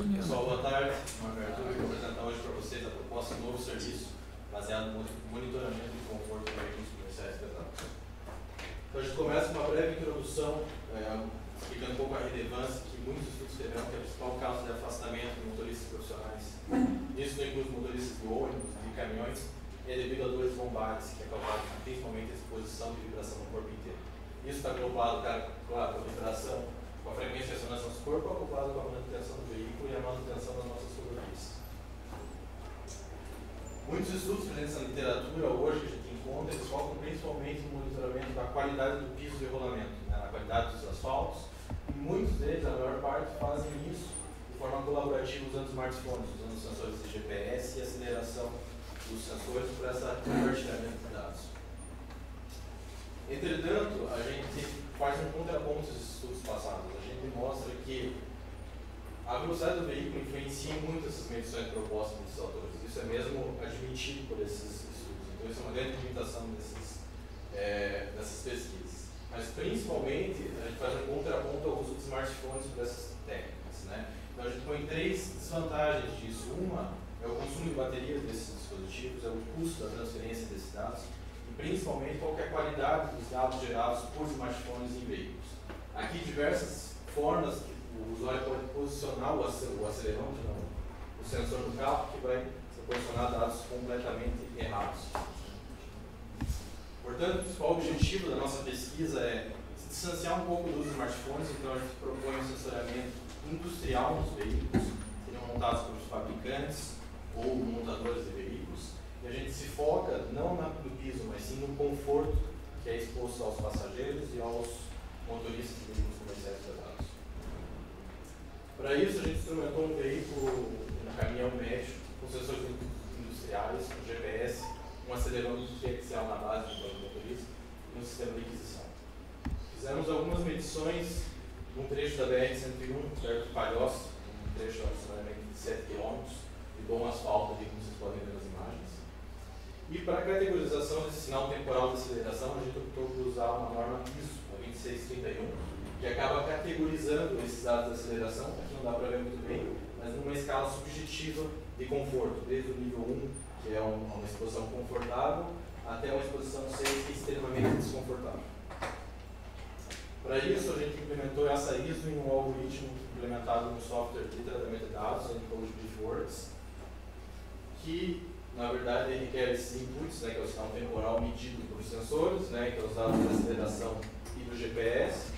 Pessoal, boa tarde. Eu vou apresentar hoje para vocês a proposta de novo serviço baseado no monitoramento e conforto de veículos comerciais pesados. Então a gente começa com uma breve introdução, explicando um pouco a relevância que muitos estudos tiveram, que é o principal caso de afastamento de motoristas profissionais. Isso não inclui motoristas de ônibus, de caminhões, é devido a dores lombares, que é causada principalmente a exposição de vibração no corpo inteiro. Isso está acoplado, claro, com a vibração, com a frequência de acionação do corpo, acoplado com a manutenção do veículo e a manutenção das nossas rodovias. Muitos estudos presentes na literatura hoje que a gente encontra, eles focam principalmente no monitoramento da qualidade do piso de rolamento, na qualidade dos asfaltos, e muitos deles, a maior parte, fazem isso de forma colaborativa usando smartphones, usando sensores de GPS e aceleração dos sensores por esse compartilhamento de dados. Entretanto, a gente faz um contraponto dos estudos passados. A gente mostra que a velocidade do veículo influencia muito essas medições propostas desses autores. Isso é mesmo admitido por esses estudos. Então, isso é uma grande limitação dessas pesquisas. Mas, principalmente, a gente faz um contraponto ao uso de smartphones por essas técnicas, né? Então, a gente põe três desvantagens disso. Uma é o consumo de baterias desses dispositivos, é o custo da transferência desses dados, e principalmente qual é a qualidade dos dados gerados por smartphones em veículos. Aqui diversas formas que o usuário pode posicionar o acelerômetro, o sensor no carro, que vai proporcionar dados completamente errados. Portanto, o principal objetivo da nossa pesquisa é se distanciar um pouco dos smartphones. Então a gente propõe um sensoramento industrial nos veículos, que seriam montados pelos fabricantes ou montadores de veículos, e a gente se foca não no piso, mas sim no conforto que é exposto aos passageiros e aos motoristas de veículos comerciais pesados. Para isso, a gente instrumentou um veículo, um caminhão médio, com sensores industriais, com GPS, um acelerômetro diferencial na base do motorista e um sistema de aquisição. Fizemos algumas medições num trecho da BR-101, perto de Palhoça, um trecho aproximadamente de 7 km, de bom asfalto, ali como vocês podem ver nas imagens. E para a categorização desse sinal temporal de aceleração, a gente optou por usar uma norma ISO 2631, que acaba categorizando esses dados de aceleração, aqui não dá para ver muito bem, mas numa escala subjetiva de conforto, desde o nível 1, que é uma exposição confortável, até uma exposição 6, que é extremamente desconfortável. Para isso, a gente implementou essa ISO em um algoritmo implementado no software de tratamento de dados, o Code Bridgeworks, que na verdade ele requer esses inputs, que é o sinal temporal medido pelos sensores, que é os dados da aceleração e do GPS.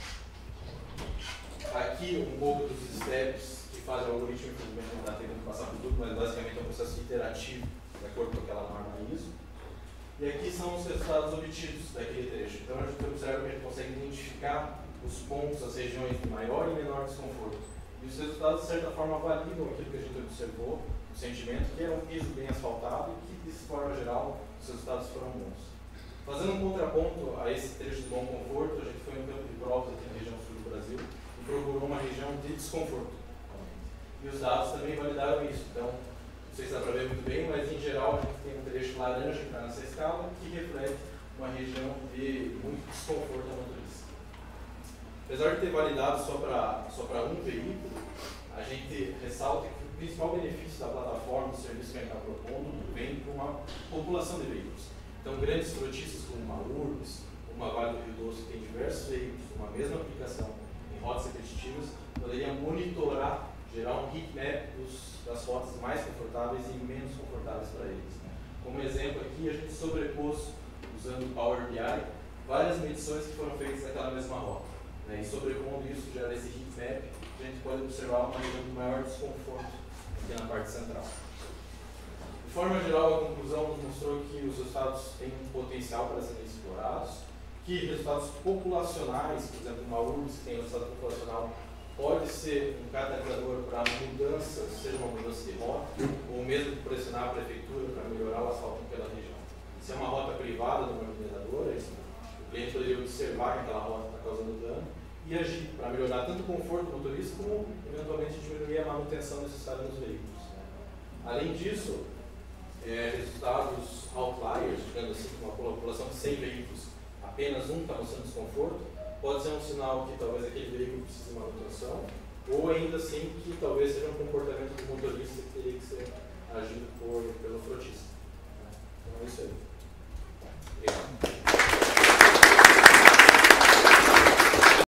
Aqui um pouco dos steps que fazem o algoritmo, infelizmente não dá tempo de passar por tudo, mas basicamente é um processo iterativo de acordo com aquela norma ISO. E aqui são os resultados obtidos daquele trecho. Então a gente observa que a gente consegue identificar os pontos, as regiões de maior e menor desconforto. E os resultados, de certa forma, validam aquilo que a gente observou, o sentimento, que era um piso bem asfaltado e que, de forma geral, os resultados foram bons. Fazendo um contraponto a esse trecho de bom conforto, a gente foi no campo de provas aqui na região sul do Brasil e procurou uma região de desconforto. E os dados também validaram isso. Então, não sei se dá para ver muito bem, mas, em geral, a gente tem um trecho laranja que está nessa escala que reflete uma região de muito desconforto ao motorista. Apesar de ter validado só para um veículo, a gente ressalta que o principal benefício da plataforma, do serviço que a gente está propondo, vem para uma população de veículos. Então, grandes frotistas como uma Urbs, uma Vale do Rio Doce, que tem diversos veículos com a mesma aplicação em rotas repetitivas, poderia monitorar, gerar um heatmap das rotas mais confortáveis e menos confortáveis para eles. Como exemplo aqui, a gente sobrepôs, usando o Power BI, várias medições que foram feitas naquela mesma rota. E sobrepondo isso, já nesse heatmap, a gente pode observar uma região de maior desconforto aqui na parte central. De forma geral, a conclusão nos mostrou que os resultados têm um potencial para serem explorados, que resultados populacionais, por exemplo, uma URBS que tem um resultado populacional, pode ser um catalisador para mudanças, seja uma mudança de rota, ou mesmo pressionar a prefeitura para melhorar o asfalto pela região. Se é uma rota privada de uma mineradora, o cliente poderia observar que aquela rota está causando dano e agir para melhorar tanto o conforto do motorista como, eventualmente, diminuir a manutenção necessária dos veículos. Além disso, resultados outliers, digamos assim, com uma população de 100 veículos, apenas um está mostrando desconforto, pode ser um sinal que talvez aquele veículo precise de manutenção, ou ainda assim que talvez seja um comportamento do motorista que teria que ser agido pelo frotista. Então é isso aí.